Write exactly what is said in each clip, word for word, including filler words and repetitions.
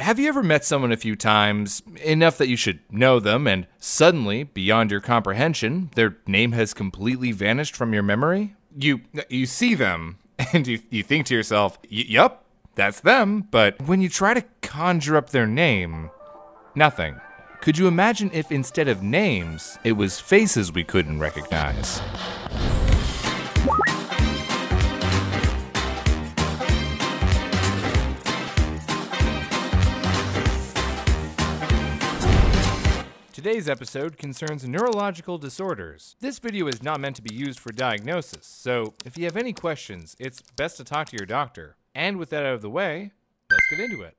Have you ever met someone a few times, enough that you should know them, and suddenly, beyond your comprehension, their name has completely vanished from your memory? You you see them, and you, you think to yourself, yup, that's them, but when you try to conjure up their name, nothing. Could you imagine if instead of names, it was faces we couldn't recognize? Today's episode concerns neurological disorders. This video is not meant to be used for diagnosis, so if you have any questions, it's best to talk to your doctor. And with that out of the way, let's get into it.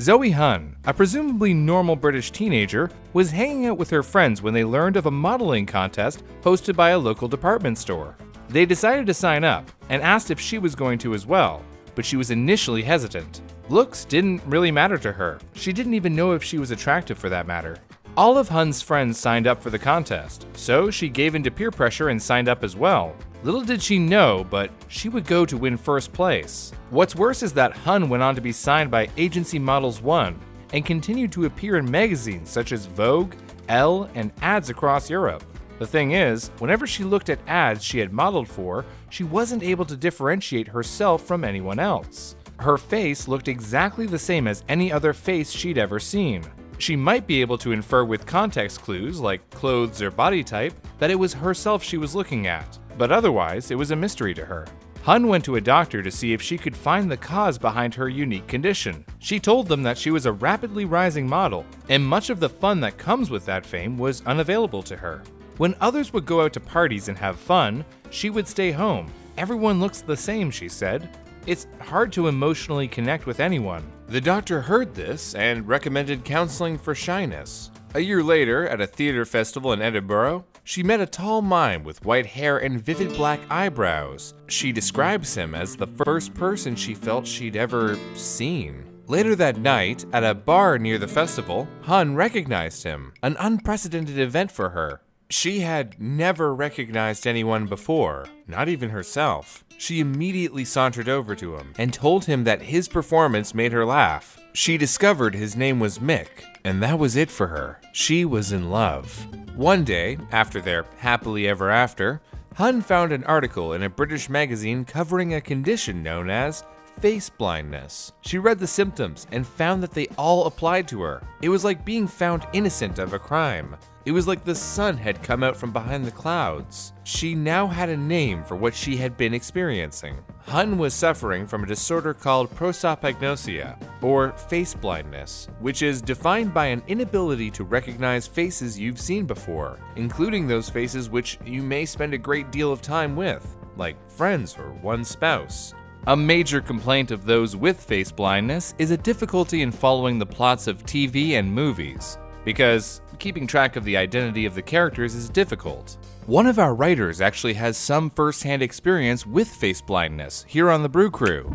Zoe Hunn, a presumably normal British teenager, was hanging out with her friends when they learned of a modeling contest hosted by a local department store. They decided to sign up and asked if she was going to as well, but she was initially hesitant. Looks didn't really matter to her. She didn't even know if she was attractive for that matter. All of Hunn's friends signed up for the contest, so she gave in to peer pressure and signed up as well. Little did she know, but she would go to win first place. What's worse is that Hunn went on to be signed by Agency Models One and continued to appear in magazines such as Vogue, Elle, and ads across Europe. The thing is, whenever she looked at ads she had modeled for, she wasn't able to differentiate herself from anyone else. Her face looked exactly the same as any other face she'd ever seen. She might be able to infer with context clues, like clothes or body type, that it was herself she was looking at, but otherwise it was a mystery to her. Hunn went to a doctor to see if she could find the cause behind her unique condition. She told them that she was a rapidly rising model, and much of the fun that comes with that fame was unavailable to her. When others would go out to parties and have fun, she would stay home. Everyone looks the same, she said. It's hard to emotionally connect with anyone. The doctor heard this and recommended counseling for shyness. A year later, at a theater festival in Edinburgh, she met a tall mime with white hair and vivid black eyebrows. She describes him as the first person she felt she'd ever seen. Later that night, at a bar near the festival, Hunn recognized him, an unprecedented event for her. She had never recognized anyone before, not even herself. She immediately sauntered over to him and told him that his performance made her laugh. She discovered his name was Mick, and that was it for her. She was in love. One day, after their happily ever after, Hunn found an article in a British magazine covering a condition known as face blindness. She read the symptoms and found that they all applied to her. It was like being found innocent of a crime. It was like the sun had come out from behind the clouds. She now had a name for what she had been experiencing. Hunn was suffering from a disorder called prosopagnosia, or face blindness, which is defined by an inability to recognize faces you've seen before, including those faces which you may spend a great deal of time with, like friends or one spouse. A major complaint of those with face blindness is a difficulty in following the plots of T V and movies, because keeping track of the identity of the characters is difficult. One of our writers actually has some first-hand experience with face blindness here on The Brew Crew.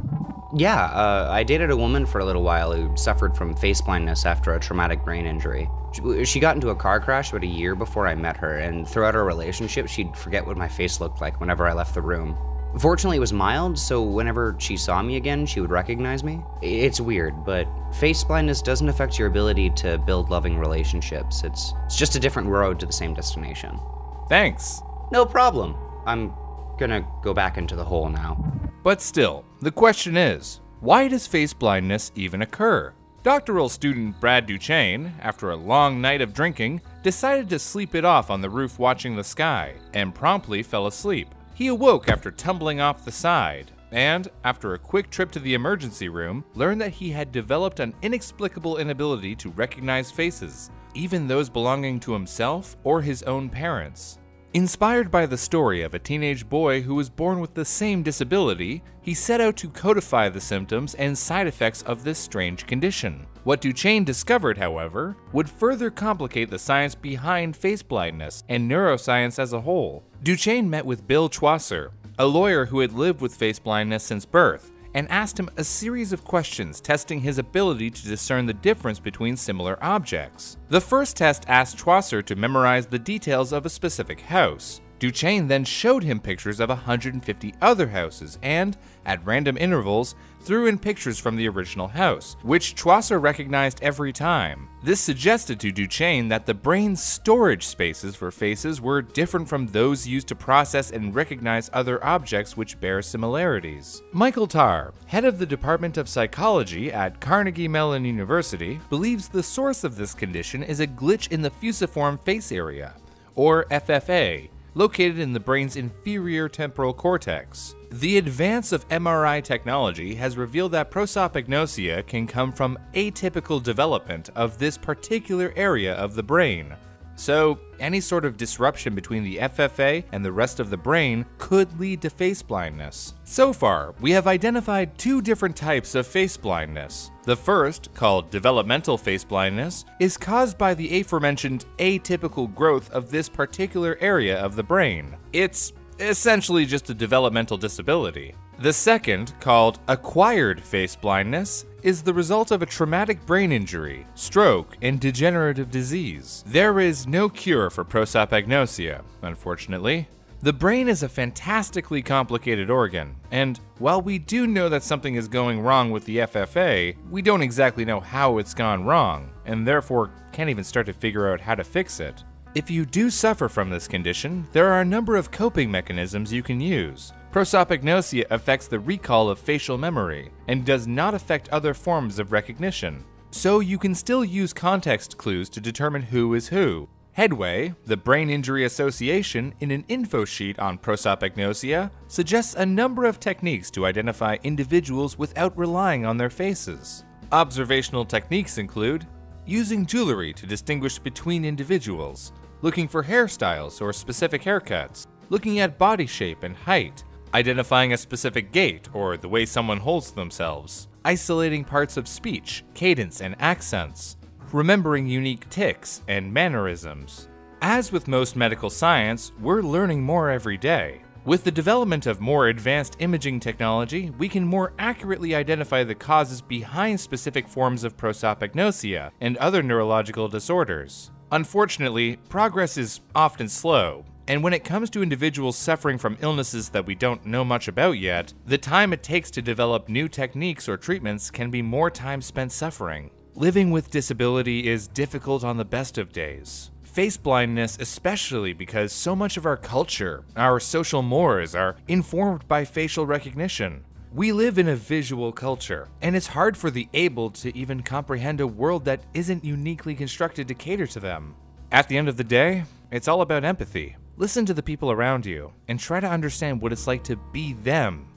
Yeah, uh, I dated a woman for a little while who suffered from face blindness after a traumatic brain injury. She got into a car crash about a year before I met her, and throughout our relationship, she'd forget what my face looked like whenever I left the room. Fortunately, it was mild, so whenever she saw me again, she would recognize me. It's weird, but face blindness doesn't affect your ability to build loving relationships. It's, it's just a different road to the same destination. Thanks. No problem. I'm gonna go back into the hole now. But still, the question is, why does face blindness even occur? Doctoral student Brad Duchaine, after a long night of drinking, decided to sleep it off on the roof watching the sky, and promptly fell asleep. He awoke after tumbling off the side, and, after a quick trip to the emergency room, learned that he had developed an inexplicable inability to recognize faces, even those belonging to himself or his own parents. Inspired by the story of a teenage boy who was born with the same disability, he set out to codify the symptoms and side effects of this strange condition. What Duchaine discovered, however, would further complicate the science behind face blindness and neuroscience as a whole. Duchaine met with Bill Choisser, a lawyer who had lived with face blindness since birth, and asked him a series of questions testing his ability to discern the difference between similar objects. The first test asked Choisser to memorize the details of a specific house. Duchaine then showed him pictures of one hundred fifty other houses and, at random intervals, threw in pictures from the original house, which Choisser recognized every time. This suggested to Duchaine that the brain's storage spaces for faces were different from those used to process and recognize other objects which bear similarities. Michael Tarr, head of the Department of Psychology at Carnegie Mellon University, believes the source of this condition is a glitch in the fusiform face area, or F F A, located in the brain's inferior temporal cortex. The advance of M R I technology has revealed that prosopagnosia can come from atypical development of this particular area of the brain. So, any sort of disruption between the F F A and the rest of the brain could lead to face blindness. So far, we have identified two different types of face blindness. The first, called developmental face blindness, is caused by the aforementioned atypical growth of this particular area of the brain. It's essentially just a developmental disability. The second, called acquired face blindness, is the result of a traumatic brain injury, stroke, and degenerative disease. There is no cure for prosopagnosia, unfortunately. The brain is a fantastically complicated organ, and while we do know that something is going wrong with the F F A, we don't exactly know how it's gone wrong, and therefore can't even start to figure out how to fix it. If you do suffer from this condition, there are a number of coping mechanisms you can use. Prosopagnosia affects the recall of facial memory and does not affect other forms of recognition, so you can still use context clues to determine who is who. Headway, the brain injury association, in an info sheet on prosopagnosia, suggests a number of techniques to identify individuals without relying on their faces. Observational techniques include using jewelry to distinguish between individuals, looking for hairstyles or specific haircuts, looking at body shape and height, identifying a specific gait or the way someone holds themselves, isolating parts of speech, cadence, and accents, remembering unique tics and mannerisms. As with most medical science, we're learning more every day. With the development of more advanced imaging technology, we can more accurately identify the causes behind specific forms of prosopagnosia and other neurological disorders. Unfortunately, progress is often slow, and when it comes to individuals suffering from illnesses that we don't know much about yet, the time it takes to develop new techniques or treatments can be more time spent suffering. Living with disability is difficult on the best of days. Face blindness, especially because so much of our culture, our social mores, are informed by facial recognition. We live in a visual culture, and it's hard for the able to even comprehend a world that isn't uniquely constructed to cater to them. At the end of the day, it's all about empathy. Listen to the people around you and try to understand what it's like to be them.